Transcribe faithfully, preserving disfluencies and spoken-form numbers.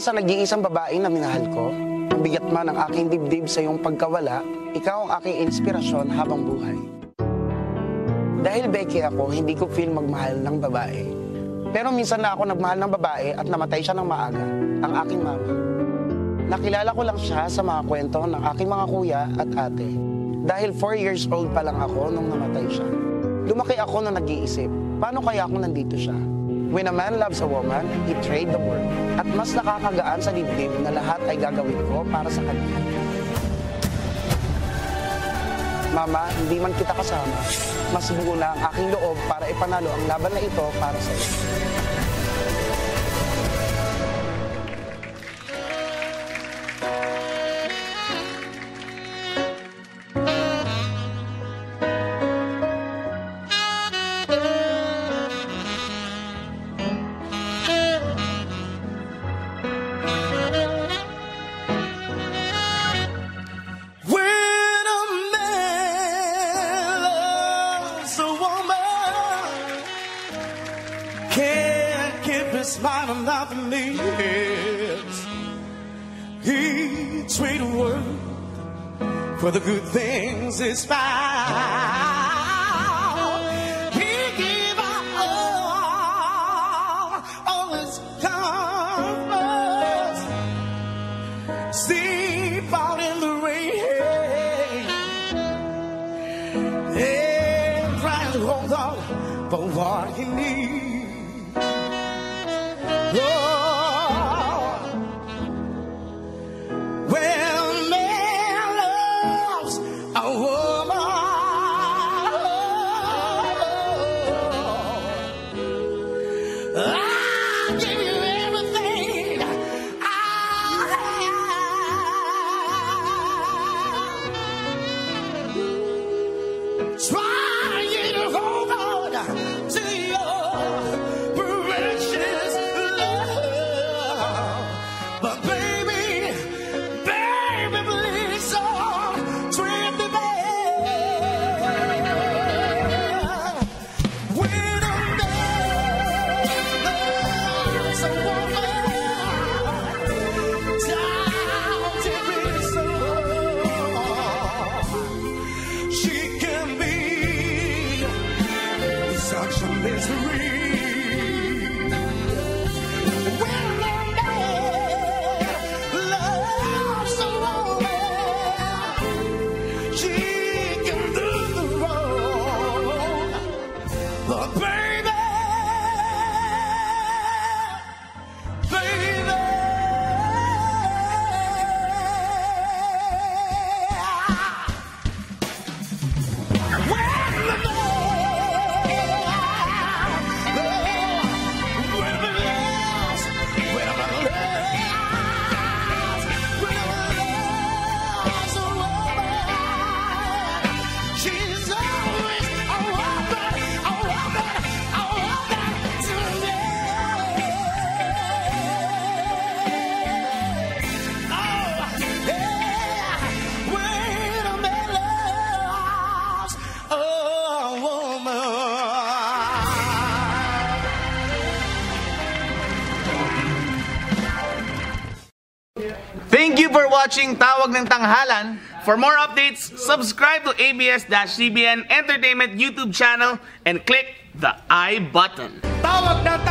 sa nag-iisang babaeng na minahal ko, mabigat man ang aking dibdib sa iyong pagkawala, ikaw ang aking inspirasyon habang buhay. Dahil Becky ako, hindi ko feel magmahal ng babae. Pero minsan na ako nagmahal ng babae at namatay siya ng maaga, ang aking mama. Nakilala ko lang siya sa mga kwento ng aking mga kuya at ate. Dahil four years old pa lang ako nung namatay siya. Lumaki ako na nag-iisip, paano kaya kung nandito siya? When a man loves a woman, he trade the world. At mas nakakagaan sa dibdib na lahat ay gagawin ko para sa kanya. Mama, hindi man kita kasama, mas buo na ang aking loob para ipanalo ang laban na ito para sa iyo. Can't keep his mind on nothing else. He trade the world for the good things he's found. He gave up all, all his comforts. Sleep out in the rain and try to hold on for what he needs. Thank you for watching Tawag ng Tanghalan. For more updates, subscribe to A B S C B N Entertainment YouTube channel and click the I button. Tawag ng